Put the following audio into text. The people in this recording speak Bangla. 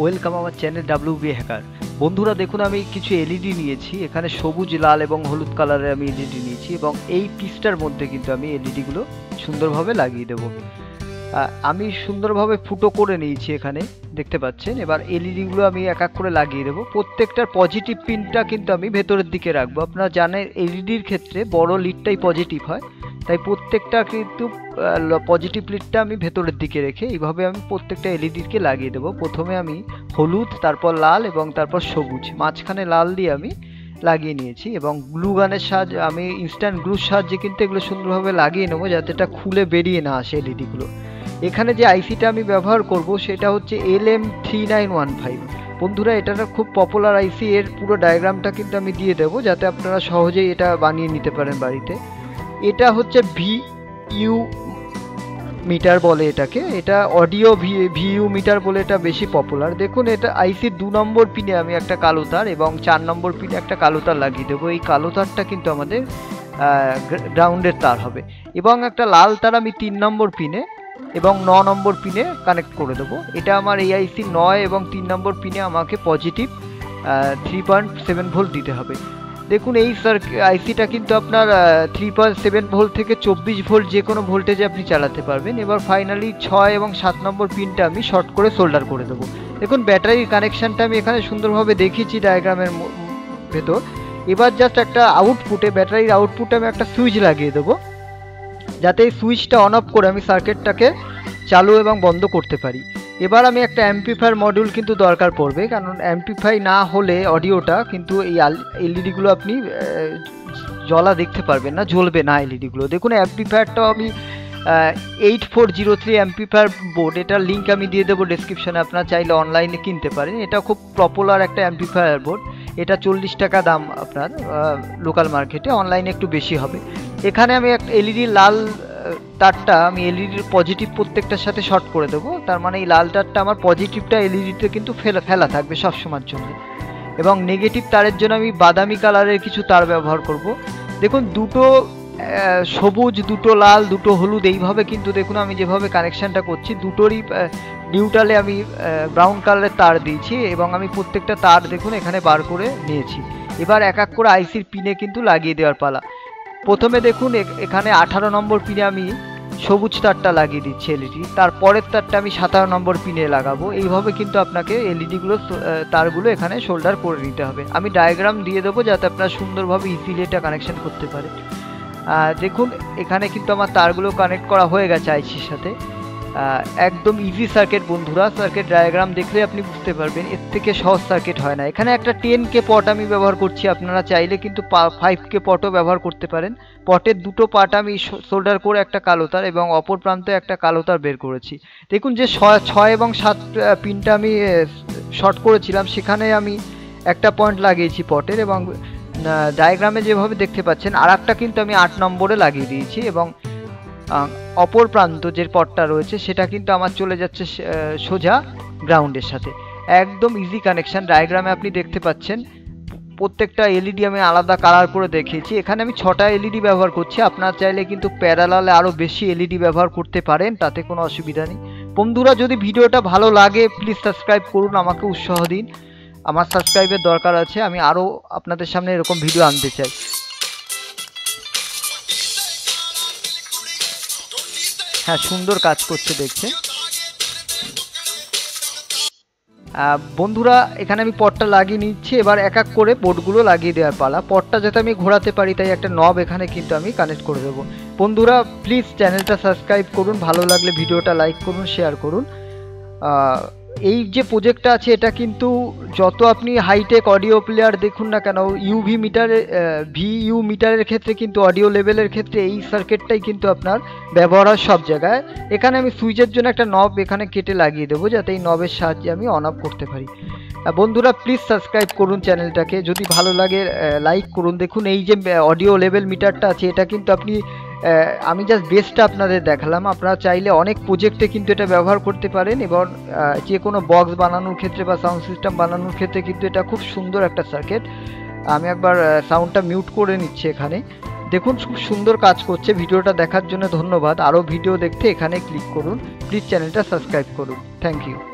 वेलकाम आमार चैनल डब्ल्यूबी हैकार। बंधुरा देखुन आमी किछु एलईडी नियेछि, एखाने सबुज लाल एबं हलुद कालारे आमी एलईडी नियेछि एबं एई पिसटार मध्ये किन्तु आमी एलईडी गुलो सुंदरभावे लागिये देब। आमी सुंदरभावे फुटो करे नियेछि, एखाने देखते पाच्छेन। एबार एलईडी गुलो आमी एक एक करे लागिये देब। प्रत्येकटार पजिटिव पिनटा किन्तु आमी भेतरेर दिके राखबो। आपनारा जानेन एलईडिर क्षेत्रे बड़ो लिडटाई पजिटिव हय, তাই প্রত্যেকটা কিন্তু পজিটিভ লিডটা আমি ভেতরের দিকে রেখে এইভাবে আমি প্রত্যেকটা এলইডিকে লাগিয়ে দেব। প্রথমে আমি হলুদ, তারপর লাল এবং তারপর সবুজ, মাঝখানে লাল দিয়ে আমি লাগিয়ে নিয়েছি এবং গ্লু গানের সাহায্যে আমি ইনস্ট্যান্ট গ্লুর সাহায্যে কিন্তু এগুলো সুন্দরভাবে লাগিয়ে নেবো যাতে এটা খুলে বেরিয়ে না আসে এলইডিগুলো। এখানে যে আইসিটা আমি ব্যবহার করব সেটা হচ্ছে LM3915। বন্ধুরা এটা একটা খুব পপুলার আইসি, এর পুরো ডায়াগ্রামটা কিন্তু আমি দিয়ে দেবো যাতে আপনারা সহজেই এটা বানিয়ে নিতে পারেন বাড়িতে। এটা হচ্ছে ভিইউ মিটার বলে এটাকে, এটা অডিও ভিইউ মিটার বলে এটা বেশি পপুলার। দেখুন এটা আইসির 2 নম্বর পিনে আমি একটা কালো তার এবং 4 নম্বর পিনে একটা কালো তার লাগিয়ে দেবো। এই কালো তারটা কিন্তু আমাদের গ্রাউন্ডের তার হবে এবং একটা লাল তার আমি 3 নম্বর পিনে এবং 9 নম্বর পিনে কানেক্ট করে দেবো। এটা আমার এই আইসি 9 এবং 3 নম্বর পিনে আমাকে পজিটিভ 3.7 ভোল্ট দিতে হবে। দেখুন এই আইসিটা কিন্তু আপনার 3.7 ভোল্ট থেকে 24 ভোল্ট যে কোনো ভোল্টেজে আপনি চালাতে পারবেন। এবার ফাইনালি 6 এবং 7 নম্বর পিনটা আমি শর্ট করে সোল্ডার করে দেবো। দেখুন ব্যাটারির কানেকশানটা আমি এখানে সুন্দরভাবে দেখিয়েছি ডায়াগ্রামের ভেতর। এবার জাস্ট একটা আউটপুটে, ব্যাটারির আউটপুটে আমি একটা সুইচ লাগিয়ে দেবো যাতে এই সুইচটা অন অফ করে আমি সার্কিটটাকে চালু এবং বন্ধ করতে পারি। এবার আমি একটা অ্যাম্পিফায়ার মডিউল কিন্তু দরকার পড়বে, কারণ অ্যাম্পিফাই না হলে অডিওটা কিন্তু এই এলইডিগুলো আপনি জ্বলা দেখতে পারবেন না, জ্বলবে না এলইডিগুলো। দেখুন অ্যাম্পিফায়ারটাও আমি 8403 অ্যাম্পিফায়ার বোর্ড, এটার লিঙ্ক আমি দিয়ে দেবো ডেসক্রিপশানে, আপনারা চাইলে অনলাইনে কিনতে পারেন। এটা খুব পপুলার একটা অ্যাম্পিফায়ার বোর্ড, এটা 40 টাকা দাম আপনার লোকাল মার্কেটে, অনলাইনে একটু বেশি হবে। এখানে আমি একটা এলইডি লাল তারটা আমি এলইডির পজিটিভ প্রত্যেকটার সাথে শর্ট করে দেবো, তার মানে এই লাল তারটা আমার পজিটিভটা এলইডিতে কিন্তু ফেলা থাকবে সবসময়ের জন্য। এবং নেগেটিভ তারের জন্য আমি বাদামি কালারের কিছু তার ব্যবহার করব। দেখুন দুটো সবুজ, দুটো লাল, দুটো হলুদ, এইভাবে কিন্তু দেখুন আমি যেভাবে কানেকশানটা করছি দুটোরই নিউট্রালে আমি ব্রাউন কালারের তার দিয়েছি এবং আমি প্রত্যেকটা তার দেখুন এখানে বার করে নিয়েছি। এবার এক এক করে আইসির পিনে কিন্তু লাগিয়ে দেওয়ার পালা। প্রথমে দেখুন এখানে 18 নম্বর পিনে আমি সবুজ তারটা লাগিয়ে দিচ্ছি এলইডি, তারপরের তারটা আমি 57 নম্বর পিনে লাগাবো। এইভাবে কিন্তু আপনাকে এলইডিগুলো তারগুলো এখানে সোল্ডার করে নিতে হবে। আমি ডায়াগ্রাম দিয়ে দেবো যাতে আপনারা সুন্দরভাবে ইজিলি এটা কানেকশান করতে পারেন। দেখুন এখানে কিন্তু আমার তারগুলো কানেক্ট করা হয়ে গেছে আইসির সাথে। একদম ইজি সার্কিট বন্ধুরা, সার্কিট ডায়াগ্রাম দেখলে আপনি বুঝতে পারবেন এর থেকে সহজ সার্কিট হয় না। এখানে একটা 10K পট আমি ব্যবহার করছি, আপনারা চাইলে কিন্তু 5K পটও ব্যবহার করতে পারেন। পটের দুটো পাট আমি সোল্ডার করে একটা কালো তার এবং অপর প্রান্তে একটা কালো তার বের করেছি। দেখুন যে 6 এবং 7 পিনটা আমি শর্ট করেছিলাম সেখানে আমি একটা পয়েন্ট লাগিয়েছি পটের এবং ডায়াগ্রামে যেভাবে দেখতে পাচ্ছেন আর একটা কিন্তু আমি 8 নম্বরে লাগিয়ে দিয়েছি এবং অপর প্রান্ত যে পটটা রয়েছে সেটা কিন্তু আমার চলে যাচ্ছে সোজা গ্রাউন্ডের সাথে। একদম ইজি কানেকশান, ডায়াগ্রামে আপনি দেখতে পাচ্ছেন। প্রত্যেকটা এলইডি আমি আলাদা কালার করে দেখিয়েছি। এখানে আমি 6টা এলইডি ব্যবহার করছি, আপনার চাইলে কিন্তু প্যারালালে আরও বেশি এলইডি ব্যবহার করতে পারেন, তাতে কোনো অসুবিধা নেই। বন্ধুরা যদি ভিডিওটা ভালো লাগে প্লিজ সাবস্ক্রাইব করুন, আমাকে উৎসাহ দিন, আমার সাবস্ক্রাইবের দরকার আছে, আমি আরও আপনাদের সামনে এরকম ভিডিও আনতে চাই। হ্যাঁ সুন্দর কাজ করছে দেখছেন বন্ধুরা, এখানে আমি পটটা লাগিয়ে নিচ্ছি। এবার এক এক করে পটগুলো লাগিয়ে দেওয়ার পালা। পটটা যাতে আমি ঘোরাতে পারি তাই একটা নব এখানে কিন্তু আমি কানেক্ট করে দেবো। বন্ধুরা প্লিজ চ্যানেলটা সাবস্ক্রাইব করুন, ভালো লাগলে ভিডিওটা লাইক করুন, শেয়ার করুন। এই যে প্রজেক্টটা আছে এটা কিন্তু যত আপনি হাইটেক অডিও প্লেয়ার দেখুন না কেন, ভিইউ মিটারের ক্ষেত্রে কিন্তু অডিও লেভেলের ক্ষেত্রে এই সার্কিটটাই কিন্তু আপনার ব্যবহার হয় সব জায়গায়। এখানে আমি সুইচের জন্য একটা নব এখানে কেটে লাগিয়ে দেবো যাতে এই নবের সাহায্যে আমি অন অফ করতে পারি। বন্ধুরা প্লিজ সাবস্ক্রাইব করুন চ্যানেলটাকে, যদি ভালো লাগে লাইক করুন। দেখুন এই যে অডিও লেভেল মিটারটা আছে এটা কিন্তু আপনি, আমি জাস্ট বেসটা আপনাদের দেখালাম, আপনারা চাইলে অনেক প্রজেক্টে কিন্তু এটা ব্যবহার করতে পারেন এবং যে কোনো বক্স বানানোর ক্ষেত্রে বা সাউন্ড সিস্টেম বানানোর ক্ষেত্রে কিন্তু এটা খুব সুন্দর একটা সার্কিট। আমি একবার সাউন্ডটা মিউট করে নিচ্ছি এখানে। দেখুন খুব সুন্দর কাজ করছে। ভিডিওটা দেখার জন্য ধন্যবাদ, আরও ভিডিও দেখতে এখানে ক্লিক করুন। প্লিজ চ্যানেলটা সাবস্ক্রাইব করুন। Thank you.